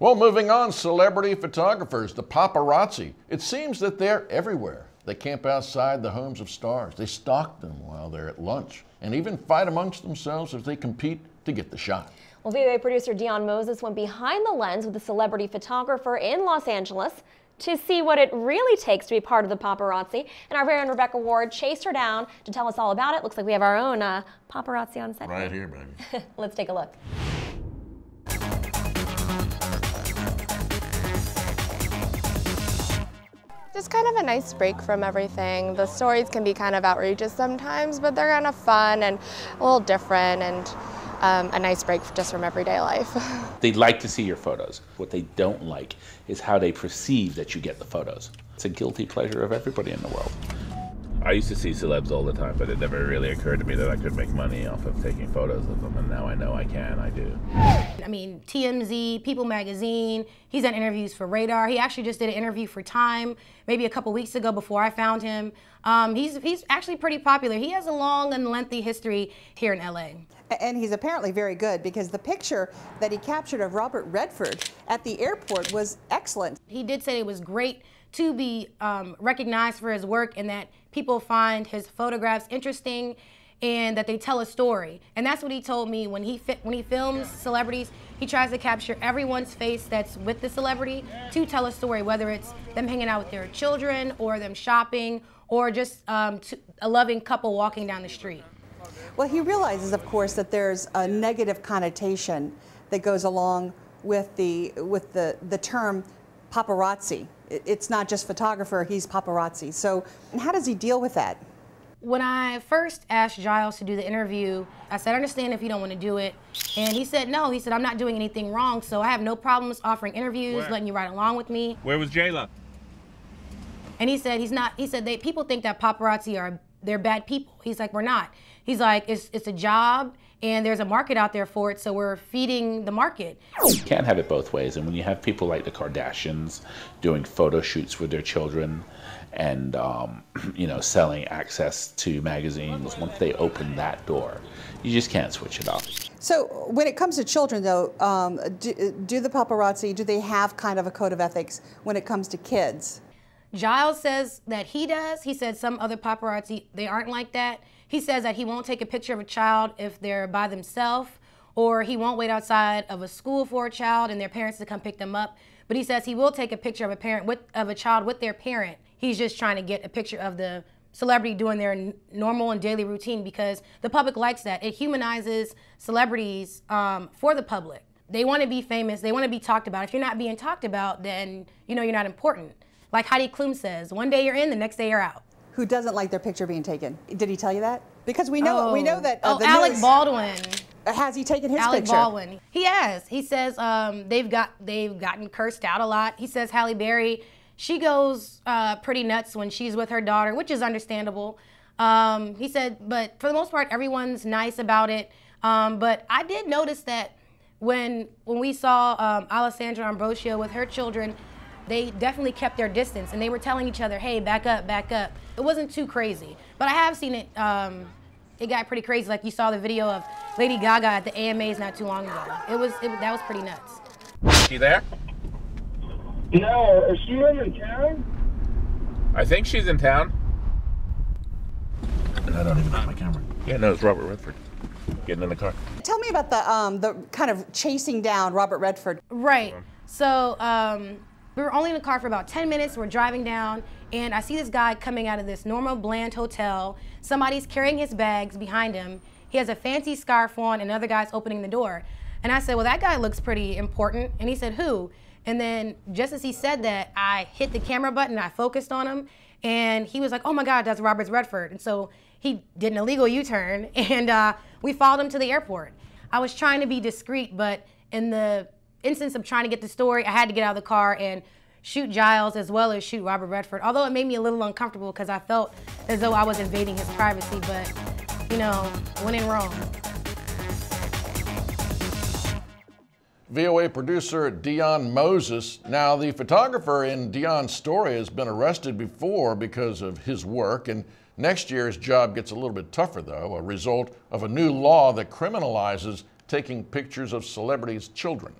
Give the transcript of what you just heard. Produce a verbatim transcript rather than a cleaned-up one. Well, moving on, celebrity photographers, the paparazzi. It seems that they're everywhere. They camp outside the homes of stars. They stalk them while they're at lunch and even fight amongst themselves as they compete to get the shot. Well, V O A producer Deyane Moses went behind the lens with a celebrity photographer in Los Angeles to see what it really takes to be part of the paparazzi. And our very own Rebecca Ward chased her down to tell us all about it. Looks like we have our own uh, paparazzi on set. Right here, baby. Let's take a look. Just kind of a nice break from everything. The stories can be kind of outrageous sometimes, but they're kind of fun and a little different and um, a nice break just from everyday life. They like to see your photos. What they don't like is how they perceive that you get the photos. It's a guilty pleasure of everybody in the world. I used to see celebs all the time, but it never really occurred to me that I could make money off of taking photos of them, and now I know I can, I do. I mean, T M Z, People Magazine, he's done interviews for Radar. He actually just did an interview for Time maybe a couple weeks ago before I found him. Um, he's, he's actually pretty popular. He has a long and lengthy history here in L A. And he's apparently very good, because the picture that he captured of Robert Redford at the airport was excellent. He did say it was great to be um, recognized for his work, and that people find his photographs interesting and that they tell a story. And that's what he told me. When he, fi when he films celebrities, he tries to capture everyone's face that's with the celebrity to tell a story, whether it's them hanging out with their children or them shopping or just um, to a loving couple walking down the street. Well, he realizes, of course, that there's a negative connotation that goes along with the, with the, the term paparazzi. It's not just photographer, he's paparazzi. So how does he deal with that? When I first asked Giles to do the interview, I said, I understand if you don't want to do it. And he said, no, he said, I'm not doing anything wrong, so I have no problems offering interviews, Where? letting you ride along with me. Where was Jayla? And he said, he's not, he said, they, people think that paparazzi are, they're bad people. He's like, we're not. He's like, it's, it's a job, and there's a market out there for it, so we're feeding the market. You can't have it both ways, and when you have people like the Kardashians doing photo shoots with their children and, um, you know, selling access to magazines, once they open that door, you just can't switch it up. So when it comes to children, though, um, do, do the paparazzi, do they have kind of a code of ethics when it comes to kids? Giles says that he does. He said some other paparazzi, they aren't like that. He says that he won't take a picture of a child if they're by themselves, or he won't wait outside of a school for a child and their parents to come pick them up. But he says he will take a picture of a parent with, of a child with their parent. He's just trying to get a picture of the celebrity doing their normal and daily routine, because the public likes that. It humanizes celebrities um, for the public. They want to be famous. They want to be talked about. If you're not being talked about, then you know you're not important. Like Heidi Klum says, one day you're in, the next day you're out. Who doesn't like their picture being taken? Did he tell you that? Because we know oh. we know that. Uh, oh, the Alec news, Baldwin. Has he taken his Alec picture? Alec Baldwin. He has. He says um, they've got they've gotten cursed out a lot. He says Halle Berry, she goes uh, pretty nuts when she's with her daughter, which is understandable. Um, he said, but for the most part, everyone's nice about it. Um, but I did notice that when when we saw um, Alessandra Ambrosio with her children, they definitely kept their distance, and they were telling each other, hey, back up, back up. It wasn't too crazy, but I have seen it, um, it got pretty crazy. Like you saw the video of Lady Gaga at the A M As not too long ago. It was, it, that was pretty nuts. Is she there? No, is she in town? I think she's in town. And I don't even have my camera. Yeah, no, it's Robert Redford. Getting in the car. Tell me about the, um, the kind of chasing down Robert Redford. Right, so, um, we were only in the car for about ten minutes. We're driving down, and I see this guy coming out of this normal, bland hotel. Somebody's carrying his bags behind him. He has a fancy scarf on, and another guy's opening the door. And I said, well, that guy looks pretty important. And he said, who? And then just as he said that, I hit the camera button, I focused on him, and he was like, oh my God, that's Robert Redford. And so he did an illegal U-turn, and uh, we followed him to the airport. I was trying to be discreet, but in the instance of trying to get the story, I had to get out of the car and shoot Giles as well as shoot Robert Redford, although it made me a little uncomfortable because I felt as though I was invading his privacy, but, you know, when in Rome. V O A producer Deyane Moses. Now, the photographer in Deyanne's story has been arrested before because of his work, and next year's job gets a little bit tougher, though, a result of a new law that criminalizes taking pictures of celebrities' children.